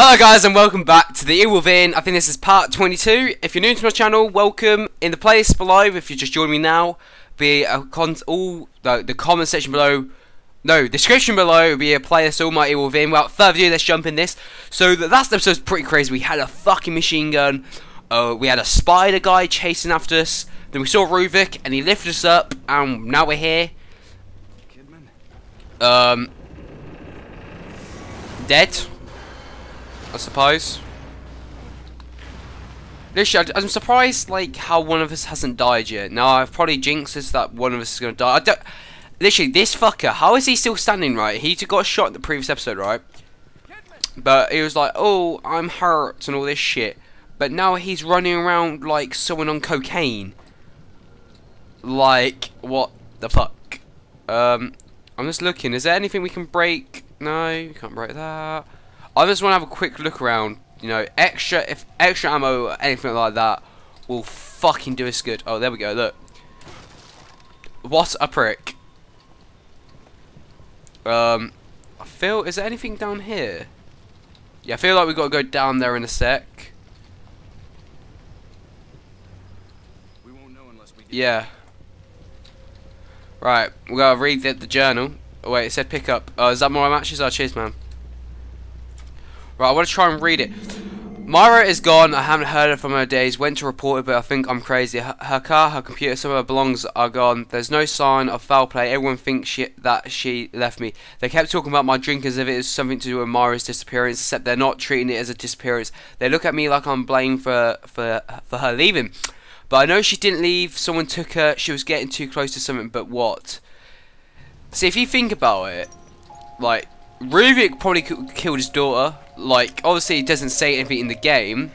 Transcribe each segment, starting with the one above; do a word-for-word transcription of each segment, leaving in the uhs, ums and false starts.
Hello guys and welcome back to The Evil Within. I think this is part twenty-two. If you're new to my channel, welcome. In the playlist below, if you just join me now, be a con all the, the comment section below, no, description below, be a playlist all my Evil Within. Without further ado, let's jump in this. So the last episode's pretty crazy. We had a fucking machine gun. Uh, we had a spider guy chasing after us. Then we saw Ruvik and he lifted us up, and now we're here. Kidman. Um, dead. I suppose. Literally, I'm surprised like how one of us hasn't died yet. Now I've probably jinxed us that one of us is gonna die. I don't. Literally, this fucker. How is he still standing? Right, he got shot in the previous episode, right? But he was like, "Oh, I'm hurt" and all this shit. But now he's running around like someone on cocaine. Like what the fuck? Um, I'm just looking. Is there anything we can break? No, you can't break that. I just want to have a quick look around, you know, extra, if extra ammo or anything like that will fucking do us good. Oh, there we go, look. What a prick. Um, I feel, is there anything down here? Yeah, I feel like we've got to go down there in a sec. We won't know unless we get yeah. Right, we got to read the, the journal. Oh, wait, it said pick up. Oh, is that more matches? Oh, cheers, man. Right, I want to try and read it. Myra is gone. I haven't heard her from her days. Went to report it, but I think I'm crazy. Her, her car, her computer, some of her belongings are gone. There's no sign of foul play. Everyone thinks she, that she left me. They kept talking about my drink as if it was something to do with Myra's disappearance, except they're not treating it as a disappearance. They look at me like I'm blamed for, for, for her leaving. But I know she didn't leave. Someone took her. She was getting too close to something, but what? See, if you think about it, like, Ruvik probably killed his daughter. Like, obviously he doesn't say anything in the game,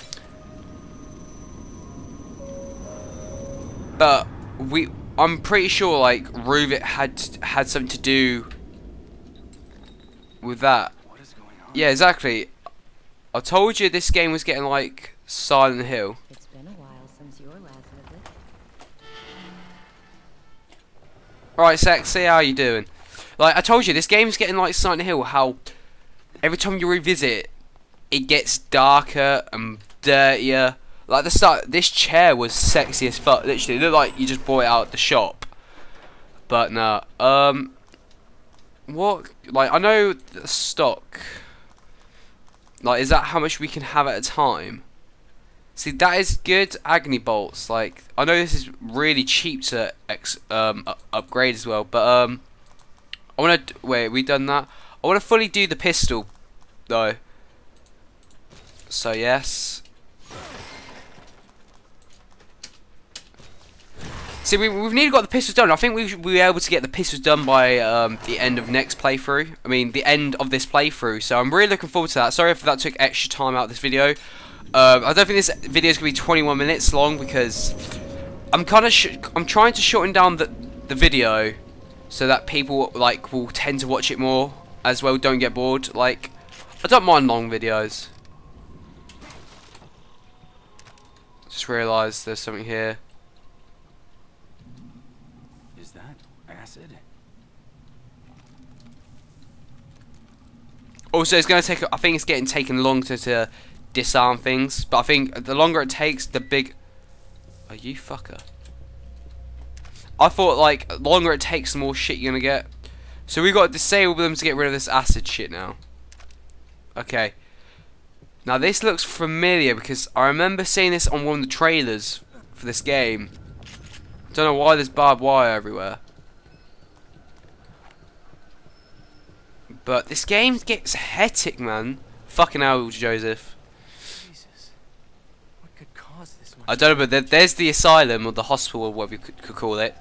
but we I'm pretty sure like Ruvik had had something to do with that. What is going on? Yeah, exactly. I told you this game was getting like Silent Hill. It's been a while since your last visit. Alright, Sexy, how you doing? Like, I told you, this game's getting like Silent Hill, how every time you revisit, it gets darker and dirtier. Like, the start, this chair was sexy as fuck, literally. It looked like you just bought it out of the shop. But, nah. Um, what? Like, I know the stock. Like, is that how much we can have at a time? See, that is good agony bolts. Like, I know this is really cheap to ex um, upgrade as well, but, um... I want to... Wait, we done that? I want to fully do the pistol, though. So, yes. See, we, we've nearly got the pistols done. I think we we were able to get the pistols done by um, the end of next playthrough. I mean, the end of this playthrough. So, I'm really looking forward to that. Sorry if that took extra time out of this video. Um, I don't think this video is going to be twenty-one minutes long because... I'm kind of... Sh I'm trying to shorten down the, the video, so that people like will tend to watch it more as well, don't get bored. Like, I don't mind long videos. Just realised there's something here. Is that acid? Also, it's gonna take, I think it's getting taken long to, to disarm things, but I think the longer it takes, the big... Oh, you fucker. I thought, like, the longer it takes, the more shit you're gonna get. So we got to disable them to get rid of this acid shit now. Okay. Now this looks familiar because I remember seeing this on one of the trailers for this game. Don't know why there's barbed wire everywhere. But this game gets hectic, man. Fucking hell, Joseph. Jesus. What could cause this much? I don't know, but there's the asylum or the hospital or whatever you could, could call it.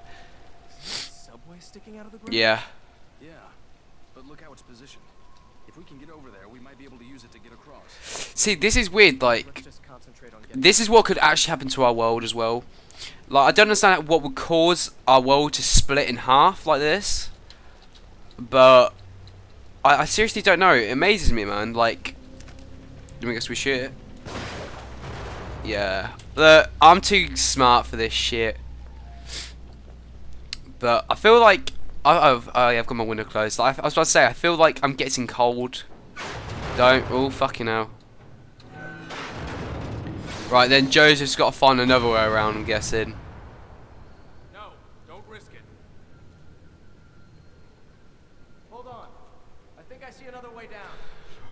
Sticking out of the ground? Yeah. Yeah. But look how it's positioned. If we can get over there, we might be able to use it to get across. See, this is weird, like just concentrate on this is what could actually happen to our world as well. Like, I don't understand what would cause our world to split in half like this. But I, I seriously don't know. It amazes me, man. Like, let me guess, we shoot it. Yeah. Look, I'm too smart for this shit. But I feel like I've, I've got my window closed. I was about to say, I feel like I'm getting cold. Don't. Oh, fucking hell. Right, then Joseph's got to find another way around, I'm guessing. No, don't risk it. Hold on. I think I see another way down.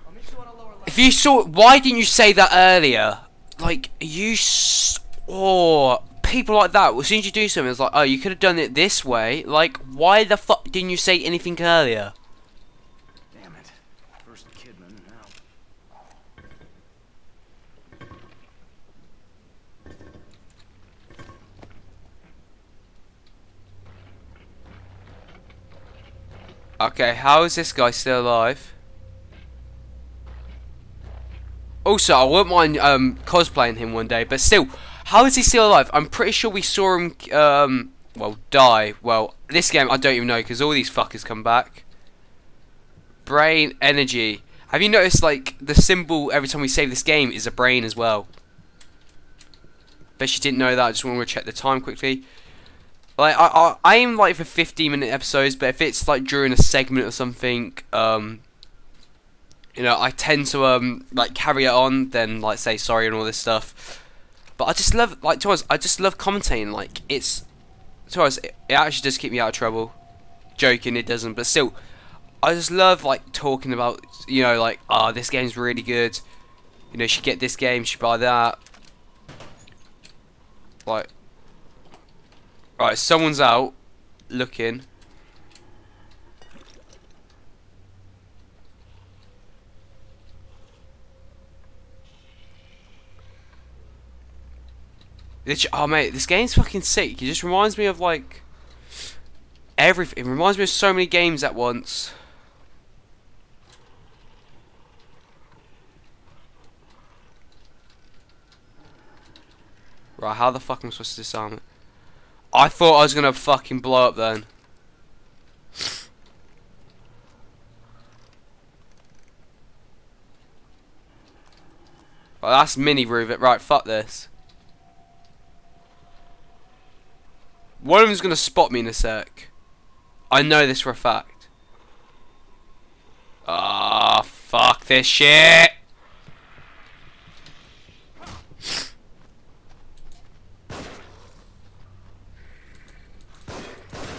I'll meet you on a lower level. If you saw, why didn't you say that earlier? Like, you s oh, people like that, as soon as you do something, it's like, oh, you could have done it this way. Like, why the fuck didn't you say anything earlier? Damn it. First Kidman, now. Okay, how is this guy still alive? Also, I wouldn't mind um, cosplaying him one day, but still, how is he still alive? I'm pretty sure we saw him, um, well, die. Well, this game, I don't even know, because all these fuckers come back. Brain energy. Have you noticed, like, the symbol every time we save this game is a brain as well? Bet you didn't know that. I just want to check the time quickly. Like, I, I, I aim, like, for fifteen minute episodes, but if it's, like, during a segment or something, um... you know, I tend to, um, like, carry it on, then, like, say sorry and all this stuff. But I just love, like, to us, I just love commentating, like, it's, to us, it, it actually does keep me out of trouble. Joking, it doesn't, but still, I just love, like, talking about, you know, like, ah, oh, this game's really good. You know, should get this game, should buy that. Like, right, someone's out, looking. Oh mate, this game's fucking sick. It just reminds me of like everything. It reminds me of so many games at once. Right, how the fuck am I supposed to disarm it? I thought I was gonna fucking blow up then. Well, that's mini Ruvik. Right, fuck this. One of them's gonna spot me in a sec. I know this for a fact. Ah, oh, fuck this shit.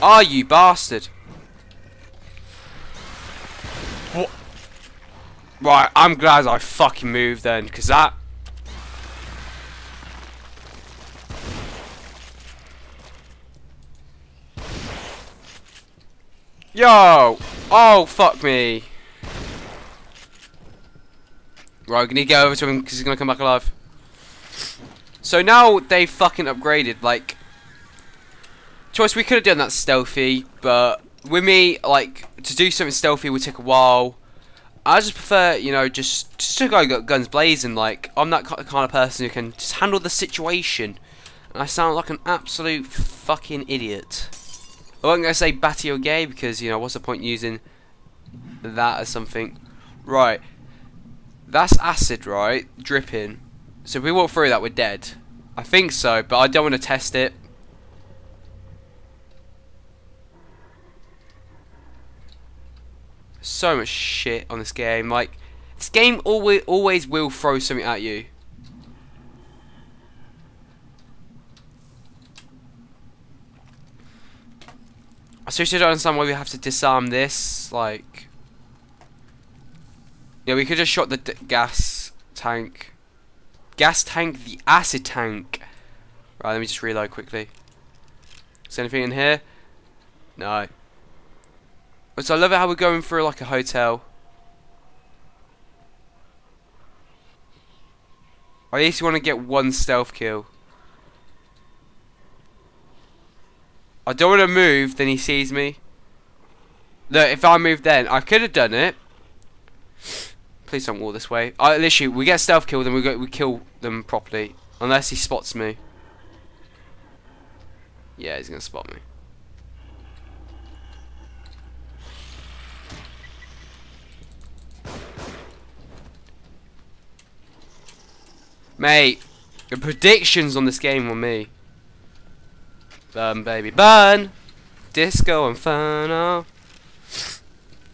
Ah, oh, you bastard. What? Right, I'm glad I fucking moved then, because that. Yo! Oh, fuck me. Right, we need to get over to him because he's going to come back alive. So now they've fucking upgraded. Like, choice, we could have done that stealthy, but with me, like, to do something stealthy would take a while. I just prefer, you know, just, just a guy who got guns blazing. Like, I'm that kind of person who can just handle the situation. And I sound like an absolute fucking idiot. I wasn't going to say batty or gay because, you know, what's the point using that as something? Right. That's acid, right? Dripping. So if we walk through that, we're dead. I think so, but I don't want to test it. So much shit on this game. Like, this game always, always will throw something at you. I seriously don't understand why we have to disarm this, like... Yeah, we could just shot the d gas tank. Gas tank? The acid tank. Right, let me just reload quickly. Is there anything in here? No. So I love it how we're going through like a hotel. I at least want to get one stealth kill. I don't want to move, then he sees me. Look, if I move then, I could have done it. Please don't walk this way. I literally, we get stealth kill, then we go, we kill them properly. Unless he spots me. Yeah, he's gonna spot me. Mate, the predictions on this game were me. Burn, baby, burn! Disco Inferno.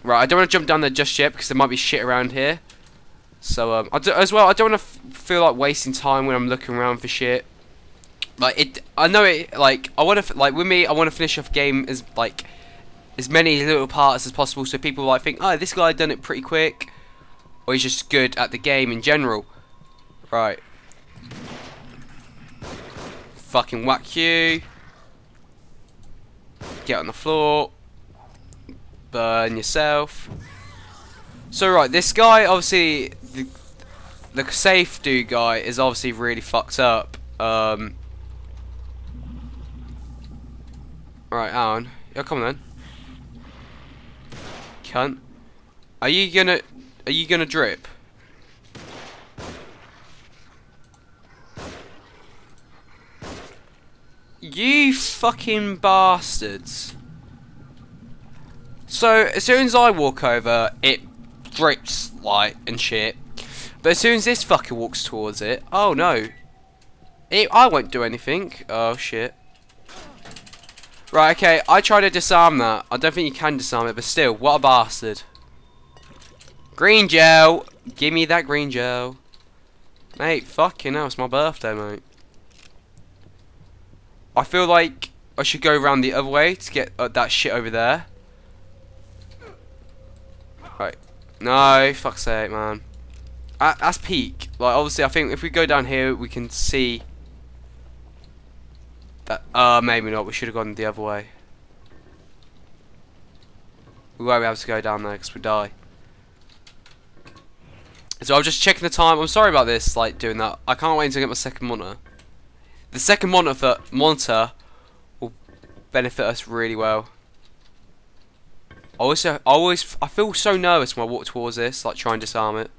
Right, I don't want to jump down there just yet because there might be shit around here. So, um, I do, as well, I don't want to f feel like wasting time when I'm looking around for shit. Like it, I know it. Like I want to, like with me, I want to finish off game as like as many little parts as possible, so people like think, oh, this guy done it pretty quick, or he's just good at the game in general. Right. Fucking whack you. Get on the floor. Burn yourself. So right, this guy obviously the the safe dude guy is obviously really fucked up. Um. Right, Alan. Yeah, come on then. Cunt. Are you gonna? Are you gonna drip? You fucking bastards. So, as soon as I walk over, it drips light and shit. But as soon as this fucker walks towards it, oh no. It, I won't do anything. Oh shit. Right, okay, I tried to disarm that. I don't think you can disarm it, but still, what a bastard. Green gel! Give me that green gel. Mate, fucking hell, it's my birthday, mate. I feel like I should go around the other way to get uh, that shit over there. Right. No, fuck's sake, man. Uh, that's peak. Like, obviously, I think if we go down here, we can see that. Uh, maybe not. We should have gone the other way. We won't be able to go down there because we die. So I'm just checking the time. I'm sorry about this, like, doing that. I can't wait until I get my second monitor. The second monitor, monitor will benefit us really well. I also, I always, I feel so nervous when I walk towards this, like try and disarm it.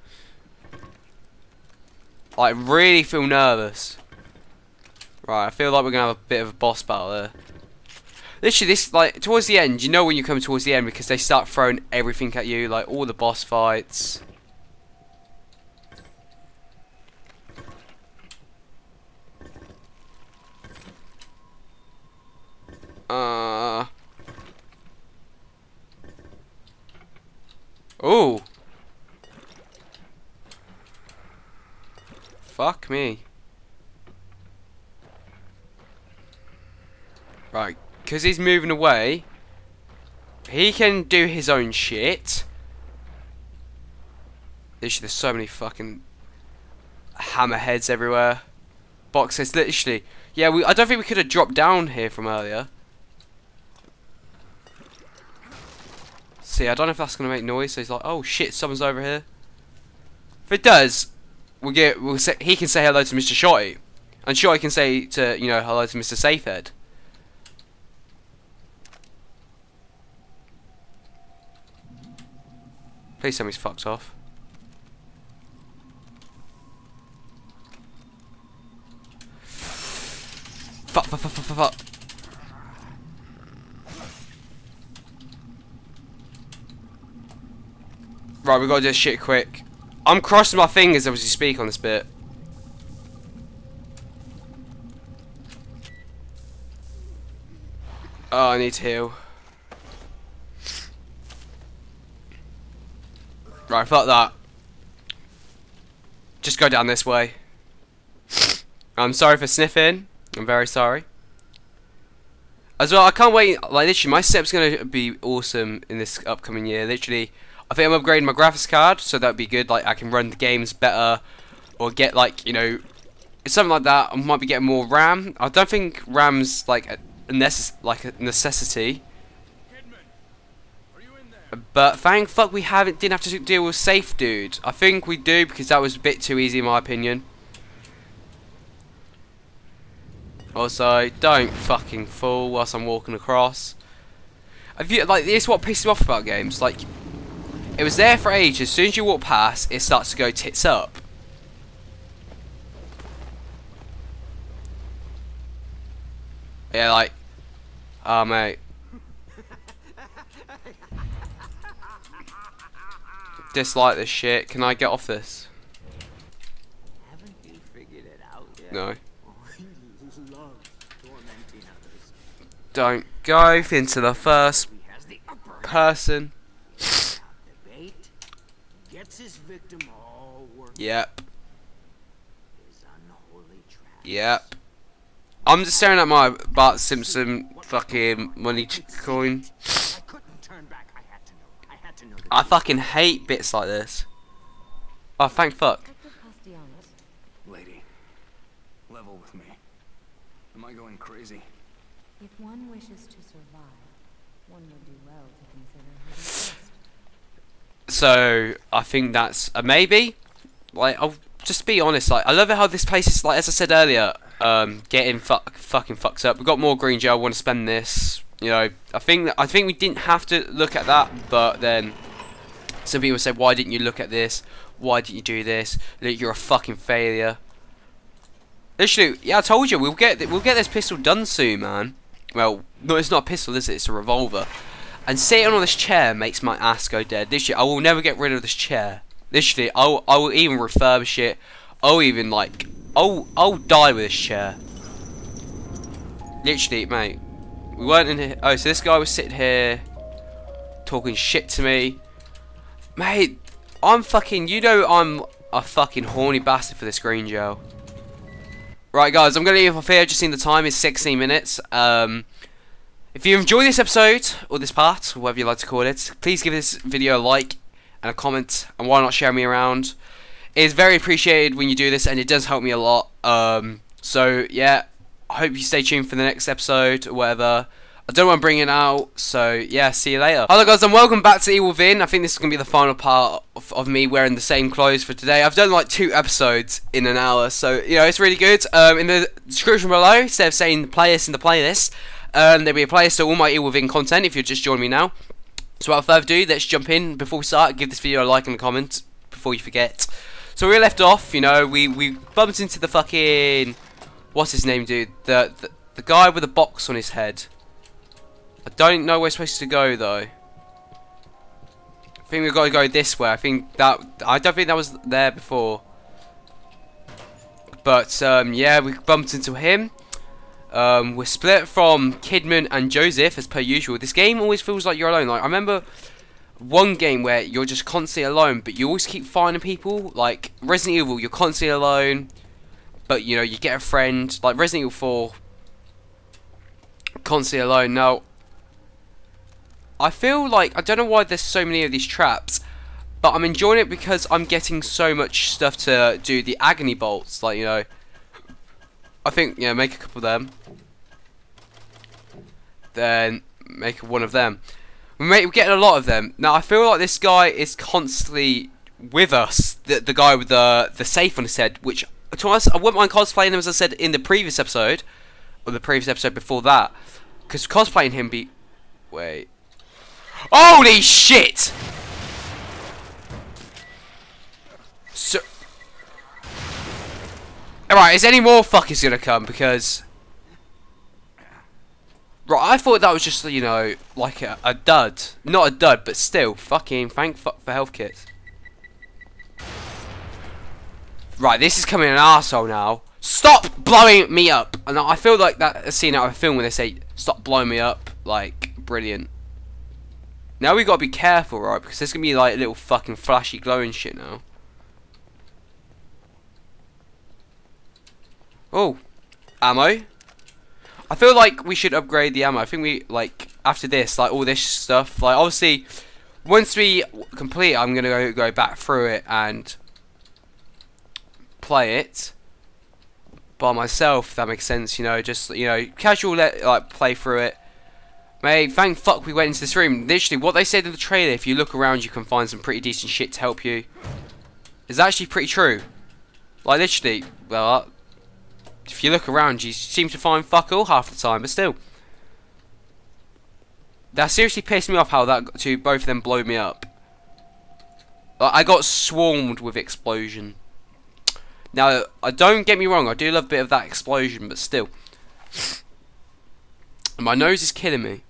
I really feel nervous. Right, I feel like we're gonna have a bit of a boss battle there. Literally, this like towards the end, you know when you come towards the end because they start throwing everything at you, like all the boss fights. Uh. Oh. Fuck me. Right, because he's moving away, he can do his own shit. Literally, there's so many fucking hammerheads everywhere. Boxes, literally. Yeah, we. I don't think we could have dropped down here from earlier. See, I don't know if that's gonna make noise. So he's like, "Oh shit, someone's over here." If it does, we'll get. We'll say, he can say hello to Mister Shotty, and Shotty can say to you know hello to Mister Safehead. Please tell me he's fucked off. Fuck! Fuck! Fuck! Fuck! Fuck! Right, we gotta do this shit quick. I'm crossing my fingers as you speak on this bit. Oh, I need to heal. Right, fuck that. Just go down this way. I'm sorry for sniffing. I'm very sorry. As well, I can't wait. Like, literally, my step's gonna be awesome in this upcoming year. Literally. I think I'm upgrading my graphics card, so that'd be good. Like, I can run the games better, or get like you know, something like that. I might be getting more RAM. I don't think RAM's like a necess like a necessity. Kidman, are you in there? But thank fuck we haven't didn't have to deal with safe dude. I think we do because that was a bit too easy in my opinion. Also, don't fucking fall whilst I'm walking across. Have you like this? Is what pisses me off about games like. It was there for ages. As soon as you walk past, it starts to go tits up. Yeah, like, oh mate, dislike this shit. Can I get off this? Haven't you figured it out yet? No. Don't go into the first person. His victim all worked. Yep. Yep. I'm just staring at my Bart Simpson fucking money coin. I fucking hate bits like this. Oh, thank fuck. Lady, level with me. Am I going crazy? If one wishes to survive, one would do well to consider her best. So I think that's a maybe. Like, I'll just be honest. Like, I love it how this place is, like, as I said earlier, um, getting fuck, fucking fucked up. We've got more green gel. I want to spend this. You know, I think that, I think we didn't have to look at that, but then some people said, "Why didn't you look at this? Why didn't you do this? Look, you're a fucking failure." Literally, yeah, I told you we'll get th we'll get this pistol done soon, man. Well, no, it's not a pistol, is it? It's a revolver. And sitting on this chair makes my ass go dead. Literally, I will never get rid of this chair. Literally, I will, I will even refurbish it. I'll even, like, I'll, I'll die with this chair. Literally, mate. We weren't in here. Oh, so this guy was sitting here talking shit to me. Mate, I'm fucking, you know I'm a fucking horny bastard for this green gel. Right, guys, I'm going to leave off here. Just seen the time is sixteen minutes. Um... If you enjoy this episode, or this part, or whatever you like to call it, please give this video a like and a comment, and why not share me around. It is very appreciated when you do this, and it does help me a lot. Um, so, yeah, I hope you stay tuned for the next episode, or whatever. I don't want to bring it out, so, yeah, see you later. Hello, guys, and welcome back to The Evil Within. I think this is going to be the final part of, of me wearing the same clothes for today. I've done, like, two episodes in an hour, so, you know, it's really good. Um, in the description below, instead of saying play this in the playlist, Um, there'll be a playlist to all my Evil Within content if you're just joining me now. So without further ado, let's jump in. Before we start, give this video a like and a comment before you forget. So where we left off, you know, we, we bumped into the fucking... What's his name, dude? The, the the guy with a box on his head. I don't know where we're supposed to go, though. I think we've got to go this way. I think that... I don't think that was there before. But, um, yeah, we bumped into him. Um, we're split from Kidman and Joseph as per usual. This game always feels like you're alone. Like, I remember one game where you're just constantly alone, but you always keep finding people. Like Resident Evil, you're constantly alone, but you know, you get a friend. Like Resident Evil four, constantly alone. Now, I feel like, I don't know why there's so many of these traps, but I'm enjoying it because I'm getting so much stuff to do. The agony bolts, like, you know, I think, yeah, make a couple of them. Then make one of them. We're getting a lot of them. Now, I feel like this guy is constantly with us. The, the guy with the, the safe on his head, which, to us, I wouldn't mind cosplaying him, as I said in the previous episode. Or the previous episode before that. Because cosplaying him be... Wait. Holy shit! So... Alright, is any more fuckers gonna come? Because... Right, I thought that was just, you know, like a, a dud. Not a dud, but still, fucking thank fuck for health kits. Right, this is coming an arsehole now. Stop blowing me up! And I feel like that a scene out of a film when they say, stop blowing me up. Like, brilliant. Now we gotta be careful, right? Because there's gonna be, like, little fucking flashy glowing shit now. Oh, ammo. I feel like we should upgrade the ammo. I think we, like, after this, like, all this stuff, like, obviously, once we complete, I'm going to go, go back through it and play it by myself, if that makes sense, you know, just, you know, casual, let, like, play through it. Mate, thank fuck we went into this room. Literally, what they said in the trailer, if you look around, you can find some pretty decent shit to help you. It's actually pretty true. Like, literally, well, that, if you look around, you seem to find fuck all half the time, but still. That seriously pissed me off how that got to both of them blow me up. Like, I got swarmed with explosion. Now, I don't get me wrong, I do love a bit of that explosion, but still. My nose is killing me.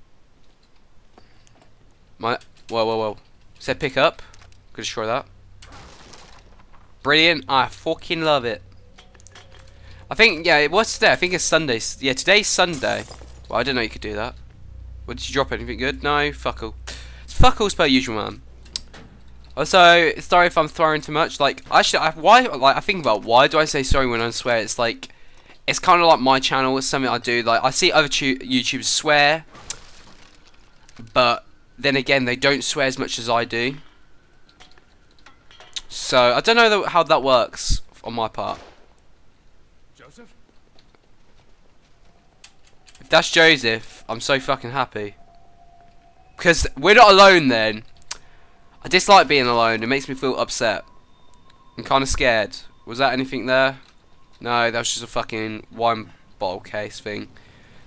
My... Whoa, whoa, whoa. Said pick up. Could destroy that. Brilliant. I fucking love it. I think, yeah, what's today? I think it's Sunday. Yeah, today's Sunday. Well, I didn't know you could do that. Well, did you drop anything good? No, fuck all. It's fuck all per usual, man. Also, sorry if I'm throwing too much. Like, actually, I, why? Like, I think about why do I say sorry when I swear? It's like, It's kind of like my channel. It's something I do. Like I see other YouTubers swear, but then again, they don't swear as much as I do. So I don't know how that works on my part. Joseph? If that's Joseph, I'm so fucking happy. Because we're not alone then. I dislike being alone. It makes me feel upset. I'm kind of scared. Was that anything there? No, that was just a fucking wine bottle case thing.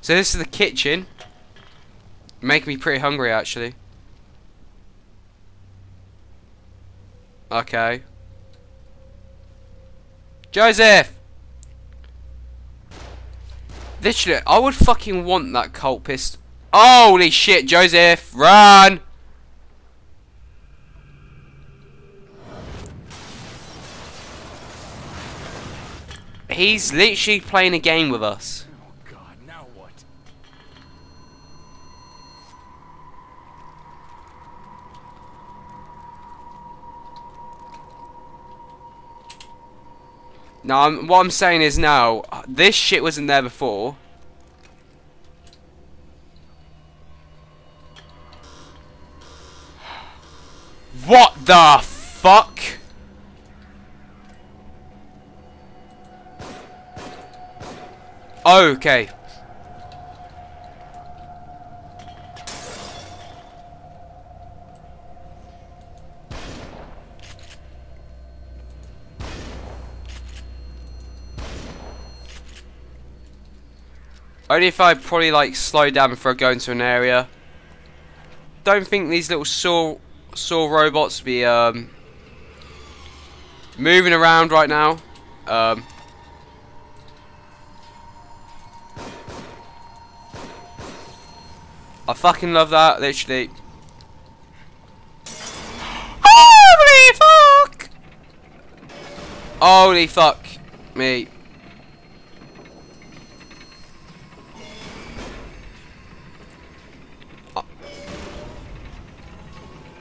So this is the kitchen. Making me pretty hungry actually. Okay. Joseph! Literally, I would fucking want that Colt pistol. Holy shit, Joseph! Run! He's literally playing a game with us. Oh god, now what? No, I'm, what I'm saying is now, this shit wasn't there before. What the fuck? Okay. Only if I probably like slow down before I go into an area. Don't think these little saw saw robots be um moving around right now. Um I fucking love that, literally. Holy fuck! Holy fuck me.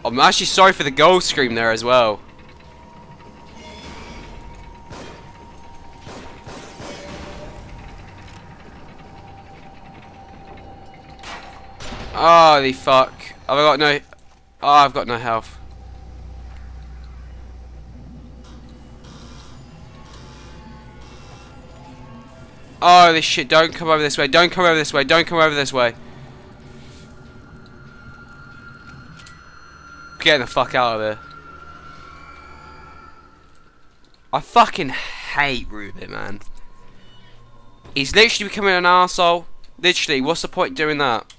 I'm actually sorry for the goal scream there as well. Holy fuck. I've got no... Oh, I've got no health. Holy shit, don't come over this way. Don't come over this way. Don't come over this way. Get the fuck out of there. I fucking hate Ruvik, man. He's literally becoming an arsehole. Literally, what's the point doing that?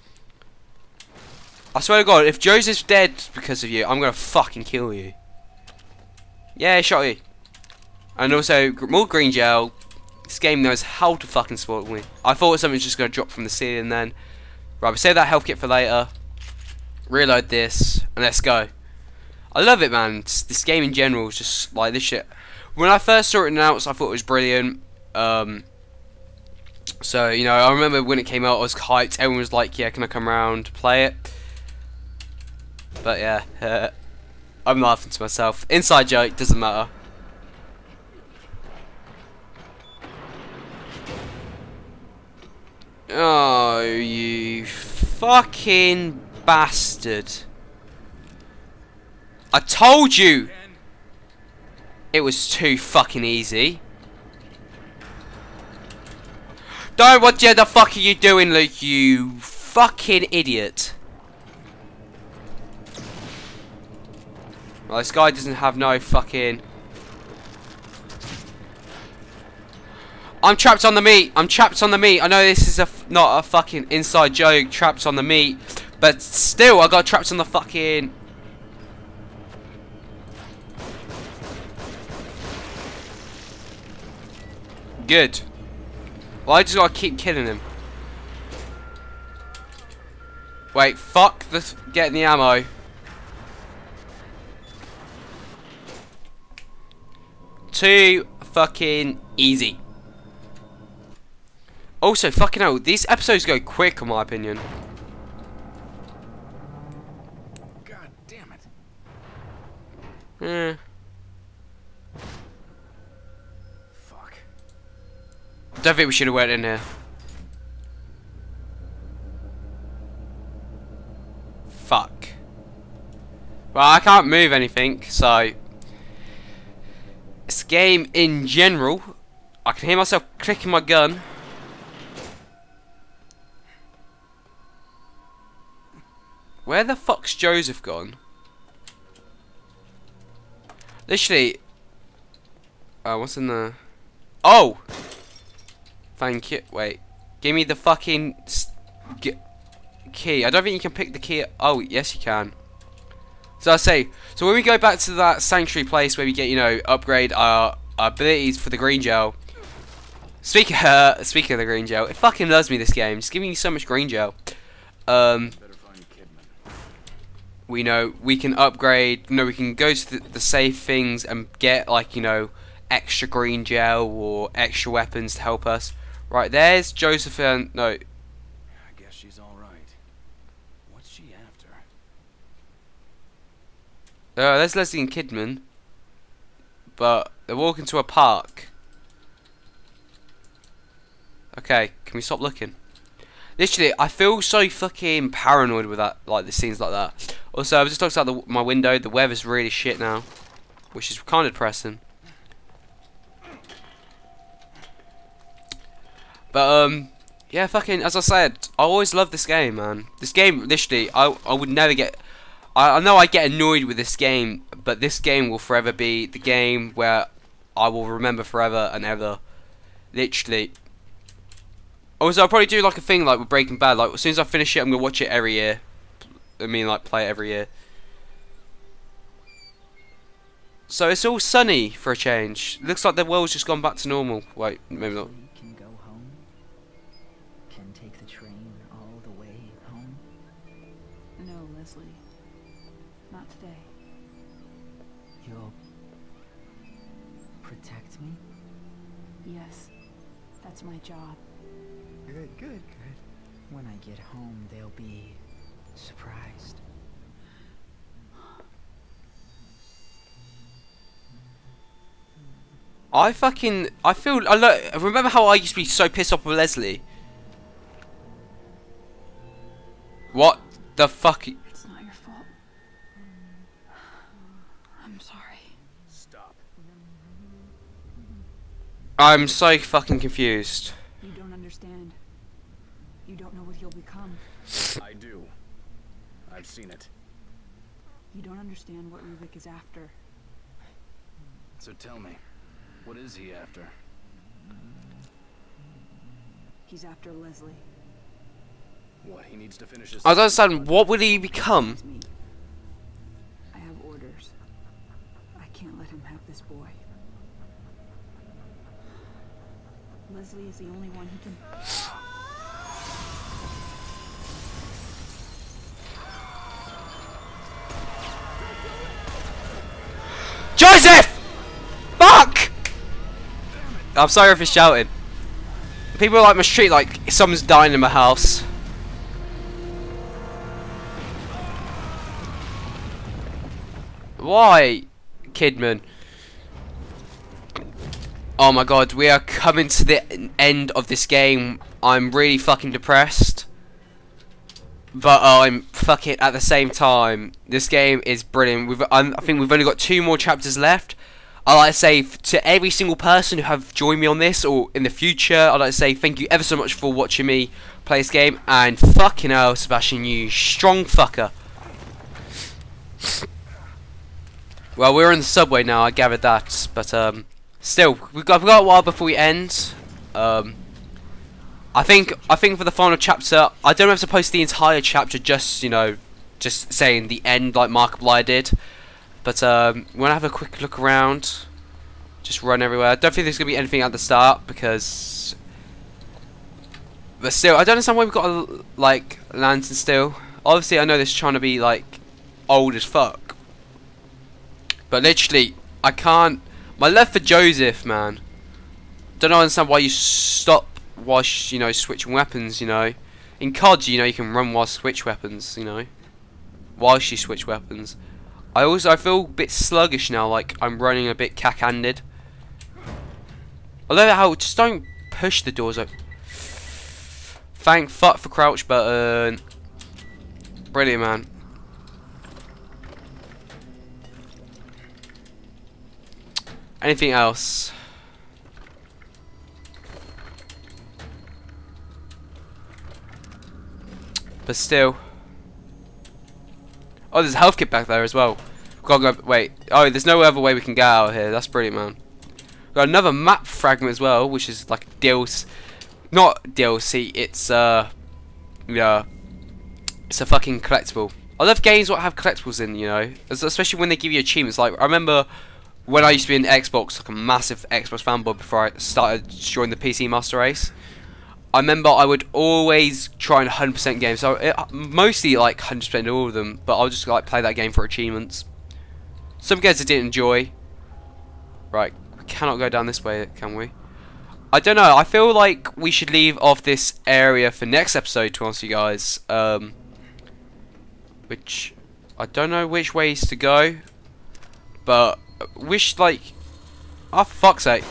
I swear to God, if Joseph's dead because of you, I'm gonna fucking kill you. Yeah, I shot you. And also, more green gel. This game knows how to fucking spoil me. I thought something was just gonna drop from the ceiling then. Right, we'll save that health kit for later. Reload this, and let's go. I love it, man. It's, this game in general is just like this shit. When I first saw it announced, I thought it was brilliant. Um, so, you know, I remember when it came out, I was hyped. Everyone was like, yeah, can I come around to play it? But yeah, uh, I'm laughing to myself. Inside joke, doesn't matter. Oh, you fucking bastard. I told you! It was too fucking easy. Don't what the fuck are you doing, Luke, you fucking idiot. Well, this guy doesn't have no fucking... I'm trapped on the meat. I'm trapped on the meat. I know this is a f not a fucking inside joke. Trapped on the meat. But still, I got trapped on the fucking... Good. Well, I just gotta keep killing him. Wait, fuck this. Getting the ammo. Too fucking easy. Also, fucking hell, these episodes go quick, in my opinion. God damn it! Yeah. Fuck. Don't think we should have went in here. Fuck. Well, I can't move anything, so... This game in general... I can hear myself clicking my gun. Where the fuck's Joseph gone? Literally... Uh, what's in there? Oh! Thank you. Wait. Give me the fucking... key. I don't think you can pick the key. Oh, yes you can. So I say, so when we go back to that sanctuary place where we get, you know, upgrade our, our abilities for the green gel. Speaking of, uh, speaking of the green gel, it fucking loves me, this game. It's giving me so much green gel. Um... We know we can upgrade, you know, we can go to the, the safe things and get, like, you know, extra green gel or extra weapons to help us. Right, there's Joseph and, no. I guess she's alright. What's she after? Oh, uh, there's Leslie and Kidman. But they're walking to a park. Okay, can we stop looking? Literally, I feel so fucking paranoid with that, like the scenes like that. Also, I was just looking out the, my window. The weather's really shit now, which is kind of depressing. But um, yeah, fucking. As I said, I always love this game, man. This game, literally, I I would never get. I, I know I get annoyed with this game, but this game will forever be the game where I will remember forever and ever. Literally. Also, I'll probably do like a thing like with Breaking Bad. Like as soon as I finish it, I'm gonna watch it every year. I mean, like play it every year. So it's all sunny for a change. It looks like the world's just gone back to normal. Wait, maybe not. We can go home. Can take the train all the way home. No, Leslie. Not today. You'll protect me? Yes, that's my job. Good, good, good. When I get home, they'll be surprised. I fucking I feel I look, remember how I used to be so pissed off with Leslie. What the fuck? It's not your fault. I'm sorry. Stop. I'm so fucking confused. You don't understand. You don't know what you'll become. I do. I've seen it. You don't understand what Ruvik is after. So tell me, what is he after? He's after Leslie. What? He needs to finish his... I don't understand. What would he become? I have orders. I can't let him have this boy. Leslie is the only one who can... Joseph! Fuck! I'm sorry for shouting. People are like my street, like someone's dying in my house. Why, Kidman? Oh my god, we are coming to the end of this game. I'm really fucking depressed. But uh, I'm fucking at the same time. This game is brilliant. We've I'm, I think we've only got two more chapters left. I'd like to say to every single person who have joined me on this or in the future, I'd like to say thank you ever so much for watching me play this game. And fucking hell, Sebastian, you strong fucker. Well, we're in the subway now. I gathered that, but um, still, we've got, we've got a while before we end. Um. I think I think for the final chapter, I don't have to post the entire chapter, just, you know, just saying the end like Markiplier did. But um, we want to have a quick look around, just run everywhere. I don't think there's gonna be anything at the start because, but still, I don't understand why we've got a like lantern still. Obviously, I know this is trying to be like old as fuck, but literally, I can't. My love for Joseph, man. Don't understand why you stop. Whilst, you know, switching weapons, you know, in C O D, you know, you can run while switch weapons, you know, whilst you switch weapons. I also I feel a bit sluggish now, like I'm running a bit cack-handed. I love how just don't push the doors open. Thank fuck for crouch button. Brilliant, man. Anything else? But still. Oh, there's a health kit back there as well. Gotta go, wait. Oh, there's no other way we can get out of here. That's brilliant, man. We've got another map fragment as well, which is like D L C. Not D L C, it's uh yeah. It's a fucking collectible. I love games what have collectibles in, you know. Especially when they give you achievements. Like, I remember when I used to be an Xbox, like a massive Xbox fanboy before I started joining the P C Master Race. I remember I would always try and one hundred percent games. So it, mostly like one hundred percent all of them, but I would just like play that game for achievements. Some games I didn't enjoy. Right, we cannot go down this way, can we? I don't know. I feel like we should leave off this area for next episode, to answer you guys. Um, which I don't know which ways to go, but wish like, oh for fuck's sake.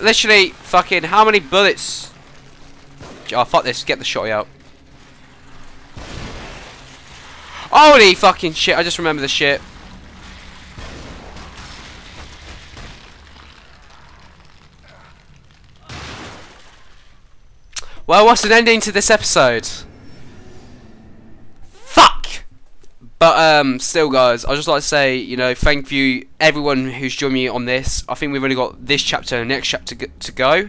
Literally, fucking, how many bullets? Oh, fuck this. Get the shotty out. Holy fucking shit. I just remember the shit. Well, what's an ending to this episode? Fuck! But, um, still, guys, I'd just like to say, you know, thank you, everyone who's joined me on this. I think we've only got this chapter and the next chapter to go.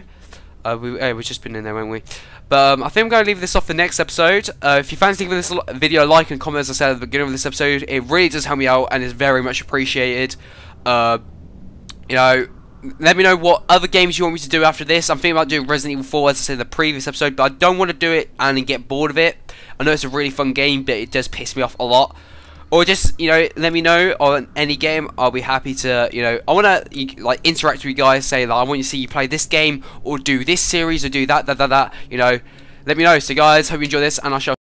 Uh, we, uh, we've just been in there, haven't we? But, um, I think I'm going to leave this off for the next episode. Uh, if you fancy giving this video a like and comment, as I said at the beginning of this episode, it really does help me out and is very much appreciated. Uh, you know, let me know what other games you want me to do after this. I'm thinking about doing Resident Evil four, as I said in the previous episode, but I don't want to do it and get bored of it. I know it's a really fun game, but it does piss me off a lot. Or just, you know, let me know on any game. I'll be happy to, you know, I want to, like, interact with you guys, say that I want you to see you play this game, or do this series, or do that, that, that, that, you know. Let me know. So, guys, hope you enjoy this, and I shall...